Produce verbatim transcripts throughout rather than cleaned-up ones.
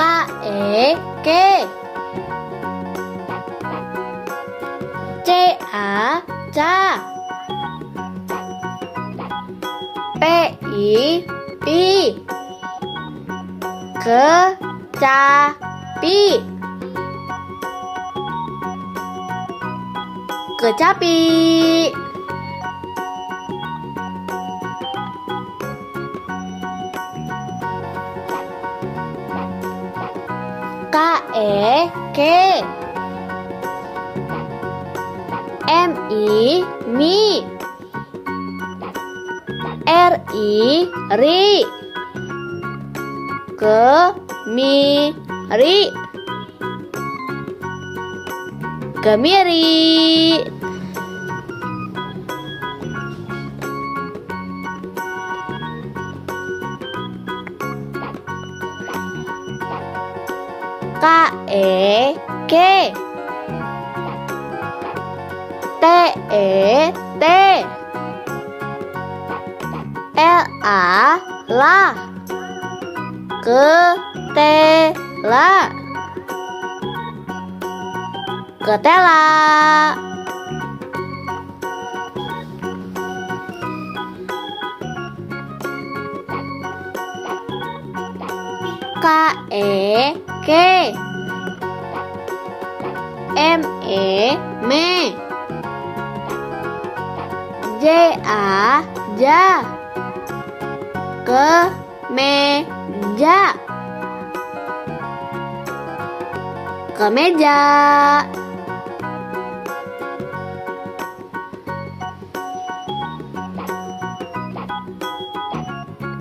K E K C A C A P I P I Kecapi Kecapi K E K M I Mi R I ri Kemiri Kemiri K E K T E T L A L A Ketela Ketela K E K M E M J A J A Kemeja Kemeja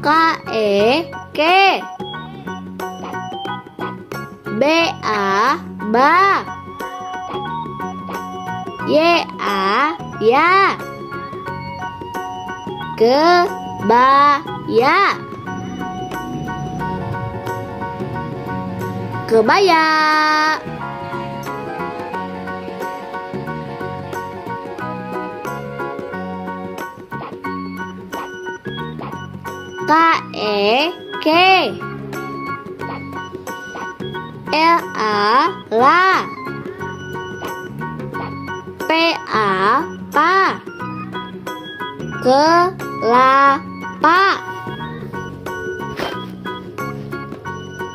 K E K B A Ba Y A Ya Keba Ya, kebaya, K E K, L A La, P A Pa, Kelapa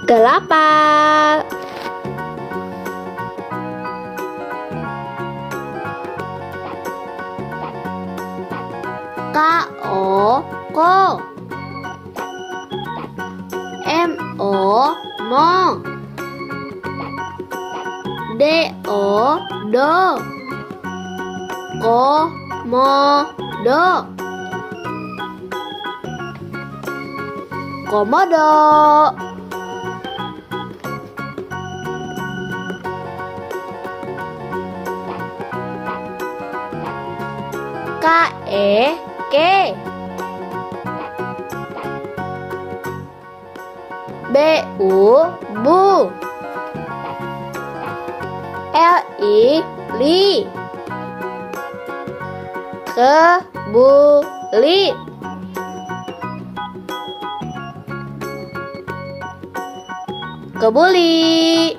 Kelapa K O Ko M O Mo D O Do Komodo Komodo K E K B U Bu L I Li Kebuli Kebuli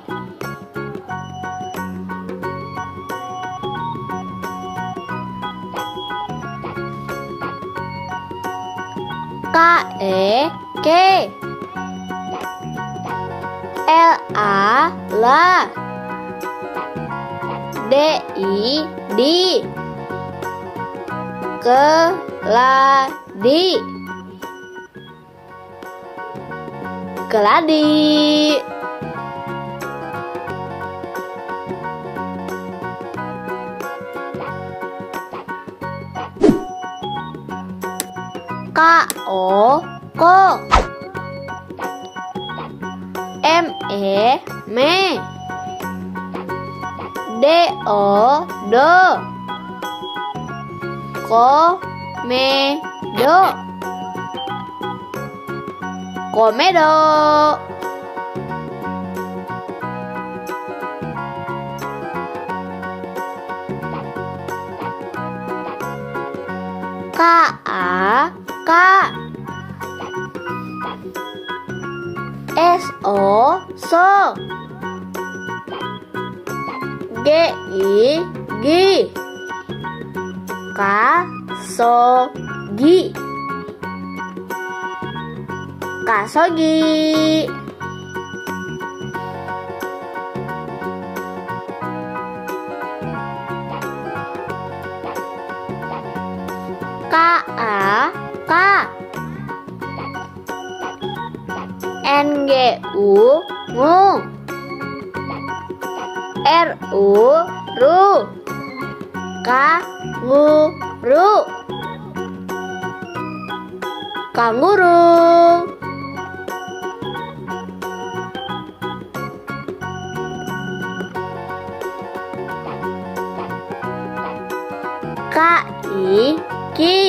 K E K L A La D I Di Keladi Keladi K O Ko M E Me D O Do Komedo Komedo K A K S O so, G I gi, K so gi, kasogi. K A K, N G U ngu, R U ru, K ngu ru, kanguru. K I ki,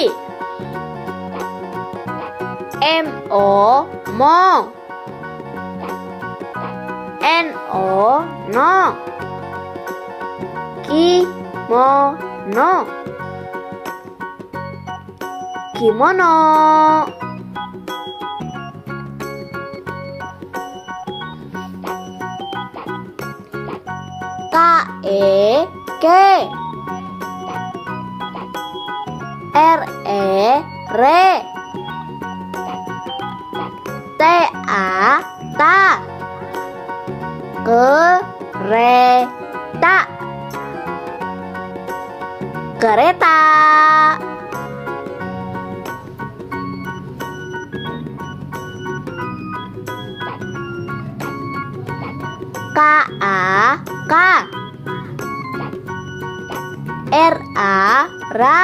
M O mo, N O no, Kimono, Kimono. K E ke, R E re, T A ta, Kereta, kereta. K A K, R A ra,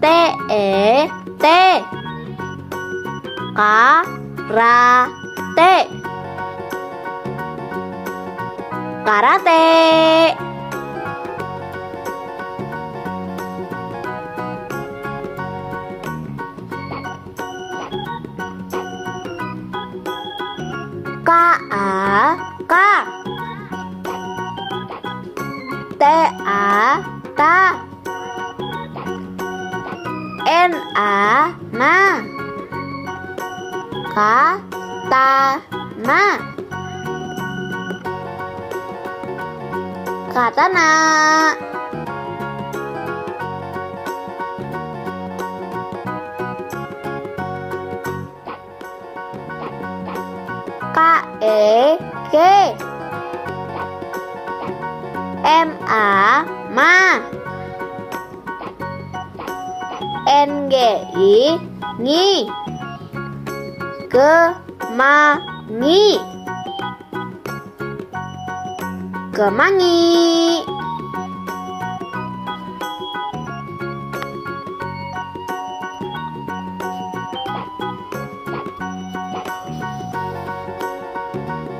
T E T, Karate, Karate. K A K, T A ta, N A na, K katana, katana. K E K, M A ma, N G I ngi, ke Kemangi, kemangi.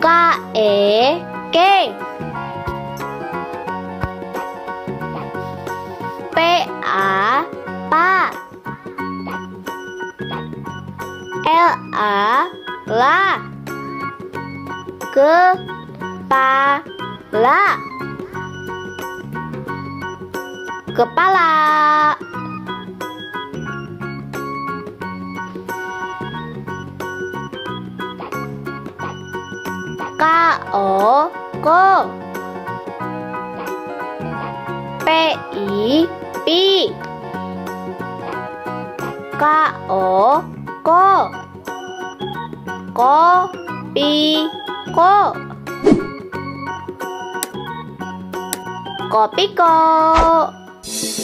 K E K, P A pa, L A la, Kepala, kepala. K O ko, P I pi, K O ko, Kopiko, Kopiko.